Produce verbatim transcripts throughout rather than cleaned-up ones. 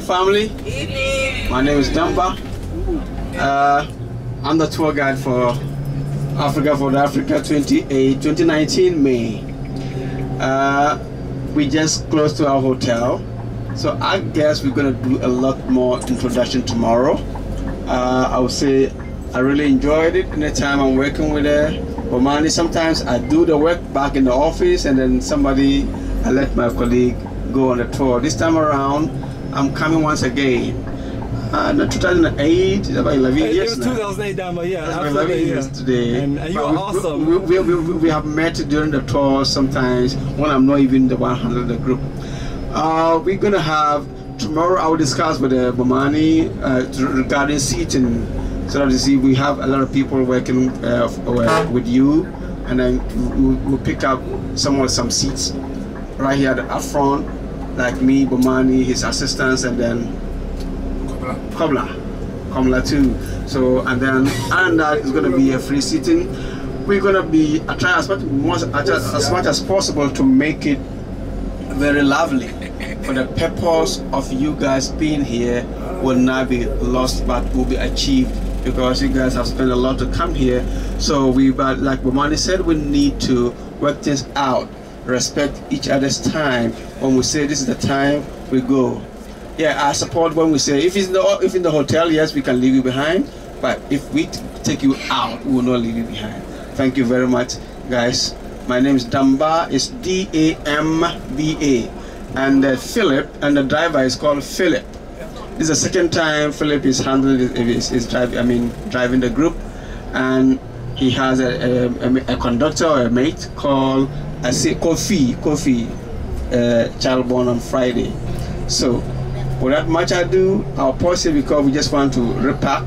Family, my name is Damba. Uh, I'm the tour guide for Africa for the Africa twenty-eight, twenty nineteen May. Uh, we just close to our hotel, so I guess we're gonna do a lot more introduction tomorrow. Uh, I would say I really enjoyed it. Anytime I'm working with uh, Bomani, sometimes I do the work back in the office, and then somebody I let my colleague go on the tour. This time around, I'm coming once again. Uh, no, two thousand eight, about eleven years now. two thousand eight, Damba, yeah. That's eleven years today. And, and you are we, awesome. We, we, we, we, we have met during the tour sometimes when I'm not even the one hundred of the group. Uh, we're going to have, tomorrow I will discuss with uh, Bomani uh, regarding seating. So that you see, we have a lot of people working uh, with you, and then we'll pick up some, some seats right here at front. Like me, Bomani, his assistants, and then Kobla, Kobla too. So and then and that is going to be a free seating. We're going to be trying as much as much as possible to make it very lovely. For the purpose of you guys being here will not be lost, but will be achieved because you guys have spent a lot to come here. So we, but like Bomani said, we need to work things out. Respect each other's time. When we say this is the time, we go. Yeah, I support when we say if it's not if in the hotel, yes, we can leave you behind. But if we t take you out, we will not leave you behind. Thank you very much, guys. My name is Damba. It's D A M B A, and uh, Philip, and the driver is called Philip. This is the second time Philip is handling is, is driving. I mean, driving the group, and he has a, a, a conductor or a mate called. I say Kofi, Kofi, uh, child born on Friday. So, without much ado, I'll pause it because we just want to repack.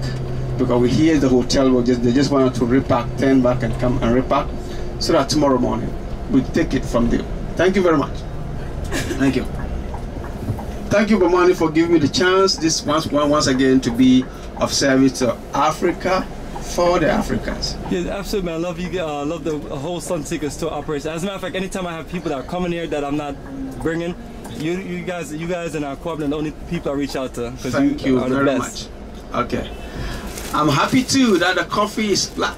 Because we hear the hotel, we just, they just want to repack, turn back and come and repack. So that tomorrow morning, we take it from there. Thank you very much. Thank you. Thank you, Bomani, for giving me the chance this once, once again to be of service to Africa. For the Africans. Yes, absolutely, man. I love you. I uh, love the whole Sun Seekers tour operation. As a matter of fact, anytime I have people that are coming here that I'm not bringing, you, you guys, you guys and our Kobla are the only people I reach out to. Thank you, you are very the best. much. Okay, I'm happy too that the coffee is black.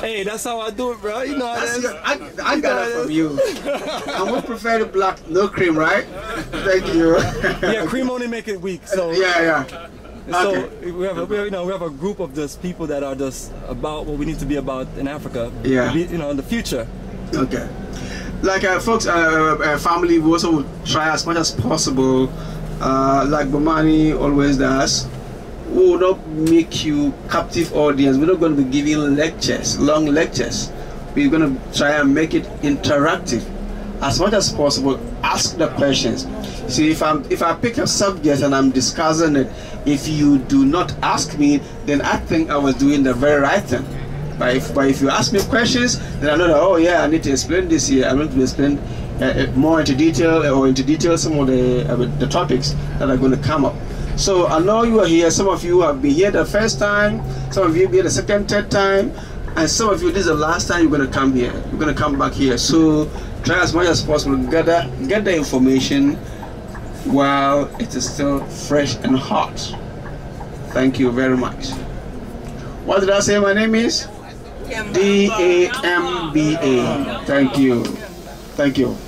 Hey, that's how I do it, bro. You know how it is. Your, I, I you got it from you. I would prefer the black, no cream, right? Thank you. Yeah, cream only make it weak. So yeah, yeah. So okay. we, have a, we have, you know, we have a group of just people that are just about what we need to be about in Africa. Yeah, be, you know, in the future. Okay, like uh, folks, uh, uh, family, we also will try as much as possible. Uh, like Bomani always does, we will not make you captive audience. We're not going to be giving lectures, long lectures. We're going to try and make it interactive. As much as possible, ask the questions. See, if I'm if I pick a subject and I'm discussing it, if you do not ask me, then I think I was doing the very right thing. But if but if you ask me questions, then I know that, oh yeah, I need to explain this here. I'm going to explain uh, more into detail or into detail some of the uh, the topics that are going to come up. So I know you are here. Some of you have been here the first time. Some of you have been here the second, third time, and some of you this is the last time you're going to come here. You're going to come back here. So. Try as much as possible to gather, get the information while it is still fresh and hot. Thank you very much. What did I say my name is? D A M B A. Thank you. Thank you.